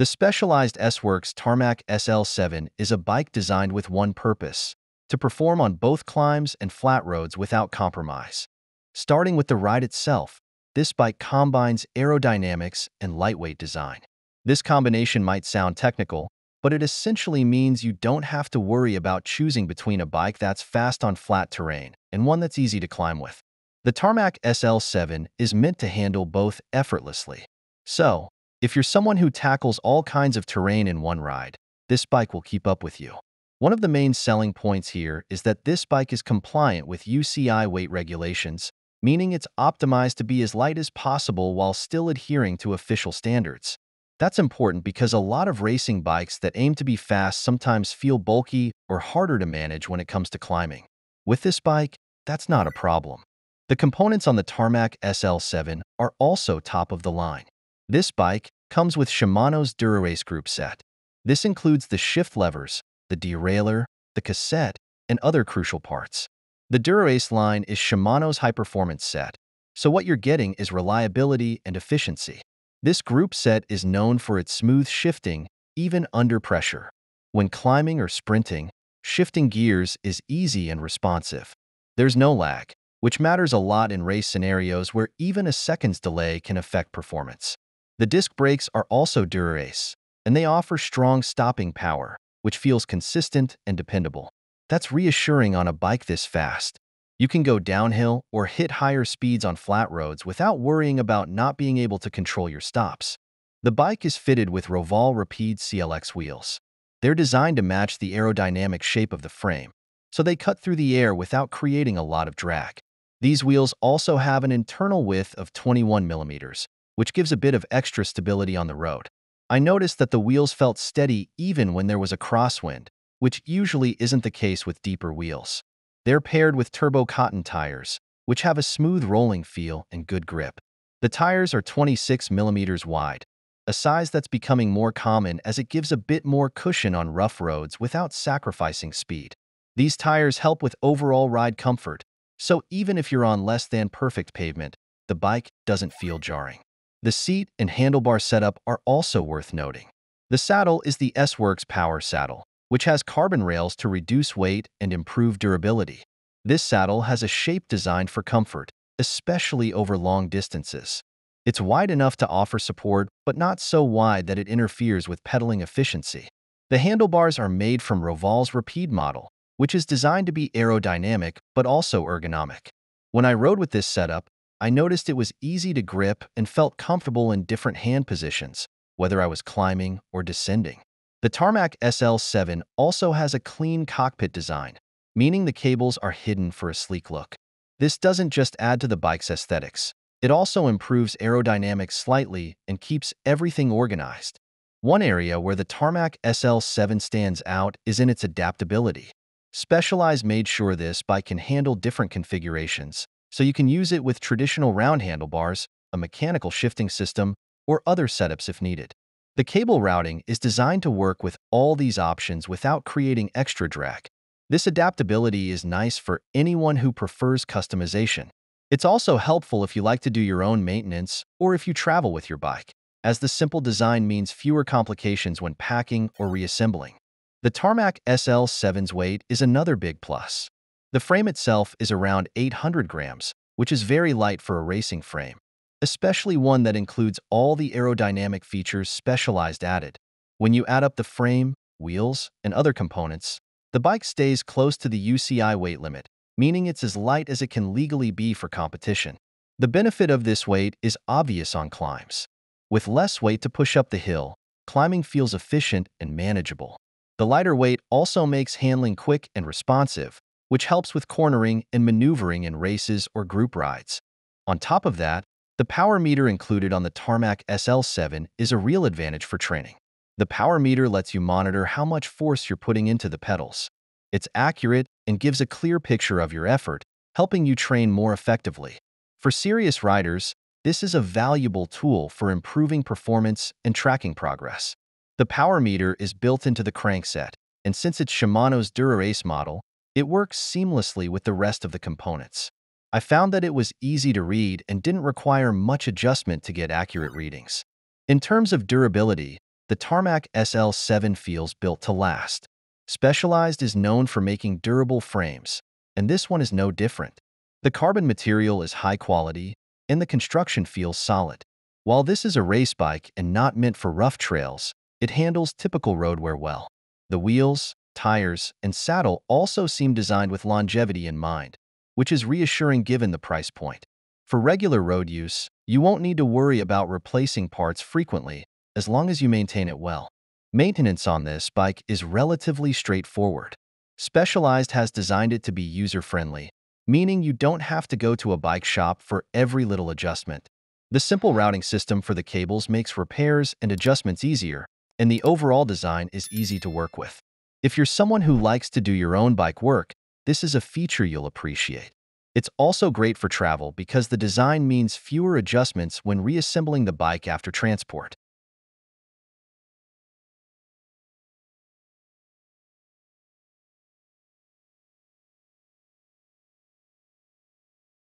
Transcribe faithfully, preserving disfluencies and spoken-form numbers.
The Specialized S-Works Tarmac S L seven is a bike designed with one purpose: to perform on both climbs and flat roads without compromise. Starting with the ride itself, this bike combines aerodynamics and lightweight design. This combination might sound technical, but it essentially means you don't have to worry about choosing between a bike that's fast on flat terrain and one that's easy to climb with. The Tarmac S L seven is meant to handle both effortlessly. So, if you're someone who tackles all kinds of terrain in one ride, this bike will keep up with you. One of the main selling points here is that this bike is compliant with U C I weight regulations, meaning it's optimized to be as light as possible while still adhering to official standards. That's important because a lot of racing bikes that aim to be fast sometimes feel bulky or harder to manage when it comes to climbing. With this bike, that's not a problem. The components on the Tarmac S L seven are also top of the line. This bike comes with Shimano's Dura-Ace group set. This includes the shift levers, the derailleur, the cassette, and other crucial parts. The Dura-Ace line is Shimano's high-performance set, so what you're getting is reliability and efficiency. This group set is known for its smooth shifting, even under pressure. When climbing or sprinting, shifting gears is easy and responsive. There's no lag, which matters a lot in race scenarios where even a second's delay can affect performance. The disc brakes are also Dura-Ace, and they offer strong stopping power, which feels consistent and dependable. That's reassuring on a bike this fast. You can go downhill or hit higher speeds on flat roads without worrying about not being able to control your stops. The bike is fitted with Roval Rapide C L X wheels. They're designed to match the aerodynamic shape of the frame, so they cut through the air without creating a lot of drag. These wheels also have an internal width of twenty-one millimeters, which gives a bit of extra stability on the road. I noticed that the wheels felt steady even when there was a crosswind, which usually isn't the case with deeper wheels. They're paired with Turbo Cotton tires, which have a smooth rolling feel and good grip. The tires are twenty-six millimeters wide, a size that's becoming more common as it gives a bit more cushion on rough roads without sacrificing speed. These tires help with overall ride comfort, so even if you're on less than perfect pavement, the bike doesn't feel jarring. The seat and handlebar setup are also worth noting. The saddle is the S-Works Power Saddle, which has carbon rails to reduce weight and improve durability. This saddle has a shape designed for comfort, especially over long distances. It's wide enough to offer support, but not so wide that it interferes with pedaling efficiency. The handlebars are made from Roval's Rapide model, which is designed to be aerodynamic but also ergonomic. When I rode with this setup, I noticed it was easy to grip and felt comfortable in different hand positions, whether I was climbing or descending. The Tarmac S L seven also has a clean cockpit design, meaning the cables are hidden for a sleek look. This doesn't just add to the bike's aesthetics, it also improves aerodynamics slightly and keeps everything organized. One area where the Tarmac S L seven stands out is in its adaptability. Specialized made sure this bike can handle different configurations, so you can use it with traditional round handlebars, a mechanical shifting system, or other setups if needed. The cable routing is designed to work with all these options without creating extra drag. This adaptability is nice for anyone who prefers customization. It's also helpful if you like to do your own maintenance or if you travel with your bike, as the simple design means fewer complications when packing or reassembling. The Tarmac S L seven's weight is another big plus. The frame itself is around eight hundred grams, which is very light for a racing frame, especially one that includes all the aerodynamic features Specialized added. When you add up the frame, wheels, and other components, the bike stays close to the U C I weight limit, meaning it's as light as it can legally be for competition. The benefit of this weight is obvious on climbs. With less weight to push up the hill, climbing feels efficient and manageable. The lighter weight also makes handling quick and responsive, which helps with cornering and maneuvering in races or group rides. On top of that, the power meter included on the Tarmac S L seven is a real advantage for training. The power meter lets you monitor how much force you're putting into the pedals. It's accurate and gives a clear picture of your effort, helping you train more effectively. For serious riders, this is a valuable tool for improving performance and tracking progress. The power meter is built into the crankset, and since it's Shimano's Dura-Ace model, it works seamlessly with the rest of the components. I found that it was easy to read and didn't require much adjustment to get accurate readings. In terms of durability, the Tarmac S L seven feels built to last. Specialized is known for making durable frames, and this one is no different. The carbon material is high quality, and the construction feels solid. While this is a race bike and not meant for rough trails, it handles typical road wear well. The wheels, tires, and saddle also seem designed with longevity in mind, which is reassuring given the price point. For regular road use, you won't need to worry about replacing parts frequently, as long as you maintain it well. Maintenance on this bike is relatively straightforward. Specialized has designed it to be user-friendly, meaning you don't have to go to a bike shop for every little adjustment. The simple routing system for the cables makes repairs and adjustments easier, and the overall design is easy to work with. If you're someone who likes to do your own bike work, this is a feature you'll appreciate. It's also great for travel because the design means fewer adjustments when reassembling the bike after transport.